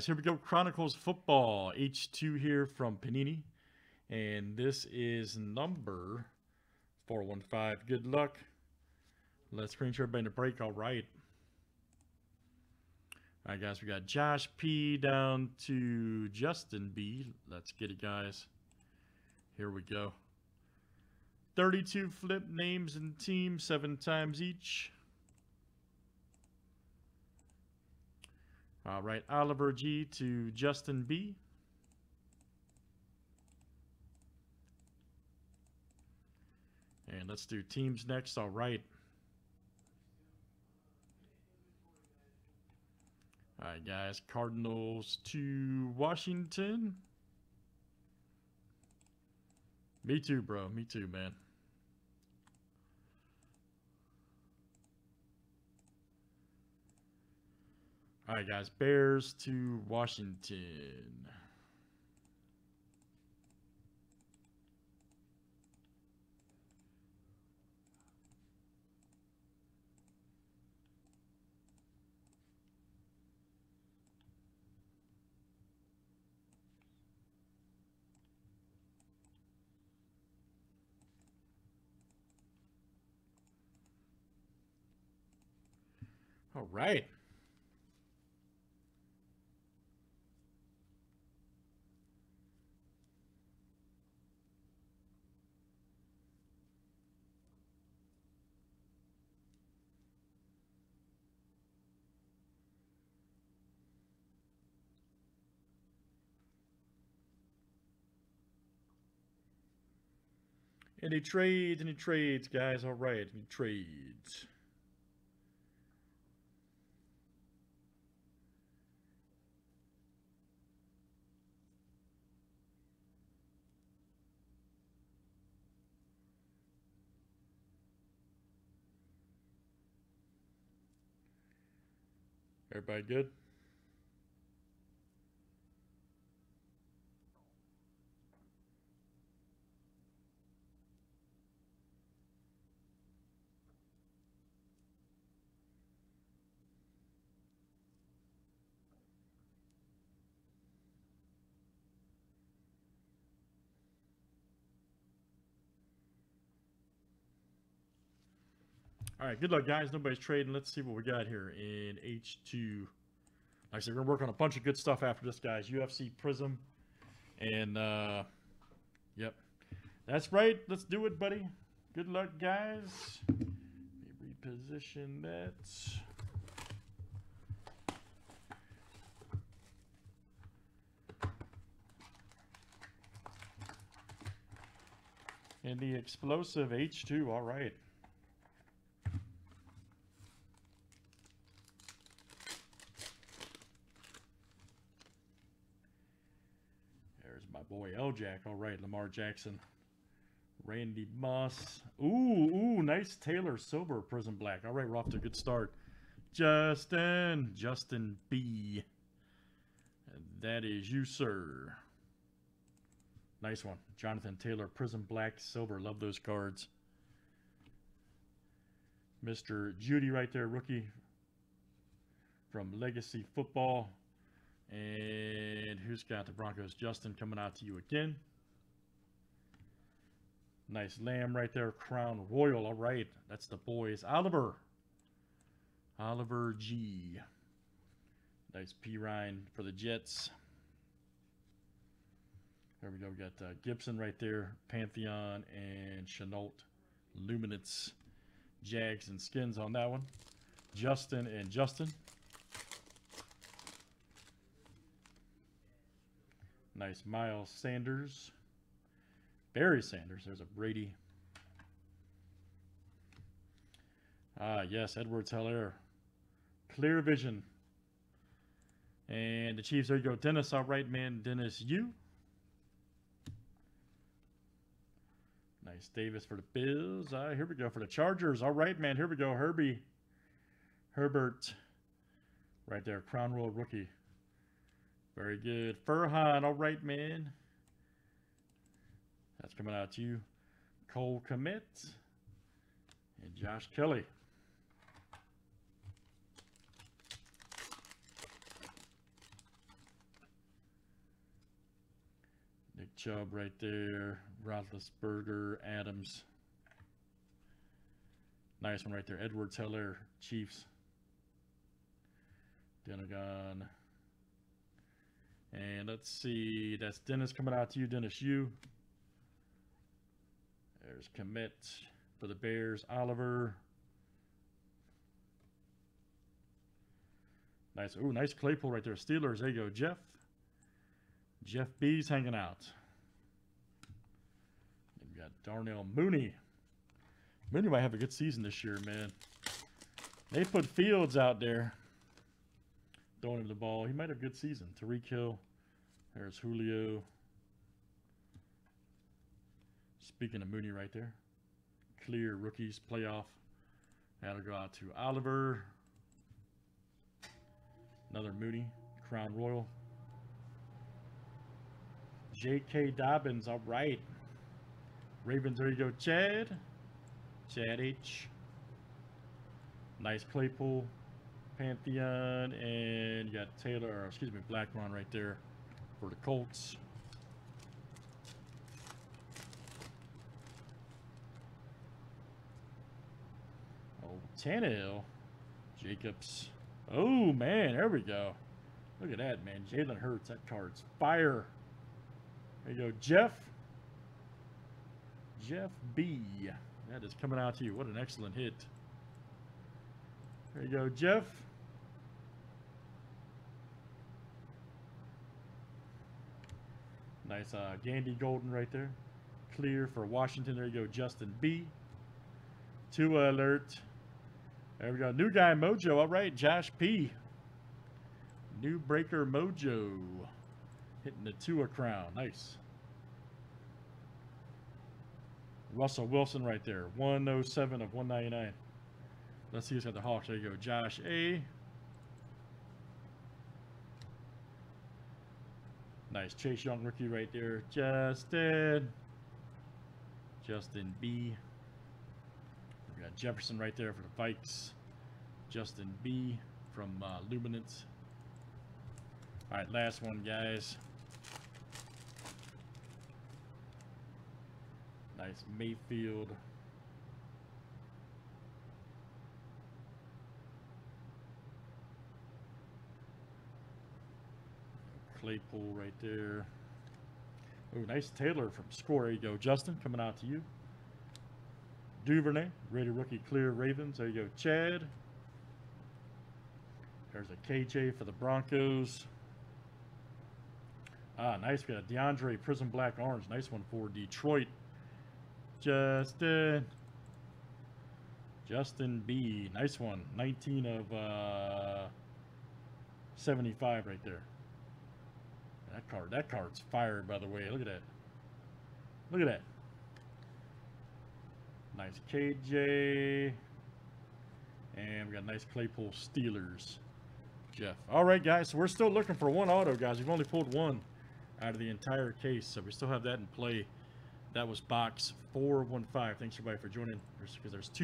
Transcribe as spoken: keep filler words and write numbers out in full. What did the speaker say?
guys, here we go. Chronicles Football H two here from Panini, and this is number four one five. Good luck. Let's bring everybody to break. All right. All right, guys, we got Josh P down to Justin B. Let's get it, guys. Here we go. thirty-two flip names and teams, seven times each. All right, Oliver G to Justin B. And let's do teams next. All right. All right, guys. Cardinals to Washington. Me too, bro. Me too, man. All right, guys. Bears to Washington. All right. Any trades, any trades, guys? All right, any trades. Everybody good? All right, good luck, guys. Nobody's trading. Let's see what we got here in H two. Like I said, we're going to work on a bunch of good stuff after this, guys. U F C Prizm. And, uh, yep. That's right. Let's do it, buddy. Good luck, guys. Let me reposition that. And the explosive H two. All right. Boy, L-Jack. All right, Lamar Jackson. Randy Moss. Ooh, ooh, nice Taylor Silver, Prizm Black. All right, we're off to a good start. Justin. Justin B. That is you, sir. Nice one. Jonathan Taylor, Prizm Black, Silver. Love those cards. Mister Judy right there, rookie from Legacy Football. And who's got the Broncos? Justin, coming out to you again. Nice Lamb right there. Crown Royal. All right. That's the boys. Oliver. Oliver G. Nice P. Ryan for the Jets. There we go. We got uh, Gibson right there. Pantheon and Chenault. Luminance. Jags and Skins on that one. Justin and Justin. Nice Miles Sanders. Barry Sanders. There's a Brady. Ah, yes. Edwards-Helaire. Clear Vision. And the Chiefs. There you go. Dennis. All right, man. Dennis, you. Nice Davis for the Bills. Ah, here we go for the Chargers. All right, man. Here we go. Herbie. Herbert. Right there. Crown Royal rookie. Very good. Furhan, all right, man. That's coming out to you. Cole Kmet and Josh Kelly. Good job right there. Roethlisberger, Adams. Nice one right there. Edwards-Helaire, Chiefs. Denagon. And let's see. That's Dennis coming out to you, Dennis U. There's Komet for the Bears, Oliver. Nice. Oh, nice Claypool right there. Steelers. There you go, Jeff. Jeff B's hanging out. We've got Darnell Mooney. Mooney might have a good season this year, man. They put Fields out there, throwing him the ball. He might have a good season. Tariq Hill. There's Julio. Speaking of Mooney right there. Clear rookies playoff. That'll go out to Oliver. Another Mooney. Crown Royal. J K Dobbins. All right. Ravens. There you go, Chad. Chad H. Nice Claypool. Pantheon. And you got Taylor, or excuse me, Blackmon right there for the Colts. Oh, Tannehill. Jacobs. Oh, man. There we go. Look at that, man. Jalen Hurts. That card's fire. There you go, Jeff. Jeff B. That is coming out to you. What an excellent hit. There you go, Jeff. Nice uh, Gandy Golden right there. Clear for Washington. There you go, Justin B. Tua Alert. There we go. New guy, Mojo. All right, Josh P. New breaker, Mojo. Hitting the Tua crown. Nice. Russell Wilson right there. one oh seven of one ninety-nine. Let's see who's got the Hawks. There you go. Josh A. Nice Chase Young rookie right there. Justin. Justin B. We got Jefferson right there for the Vikes. Justin B from uh, Luminance. All right, last one, guys. Nice Mayfield. Claypool right there. Oh, nice Taylor from Score. There you go, Justin, coming out to you. Duvernay, rated rookie, Clear Ravens. There you go, Chad. There's a K J for the Broncos. Ah, nice. Got a DeAndre, Prizm Black, Orange. Nice one for Detroit. Justin. Justin B. Nice one. nineteen of seventy-five right there. That card. That card's fire, by the way. Look at that. Look at that. Nice K J. And we got a nice Claypool Steelers. Jeff. All right, guys. So we're still looking for one auto, guys. We've only pulled one out of the entire case. So we still have that in play. That was box four one five. Thanks, everybody, for joining. Because there's, there's two.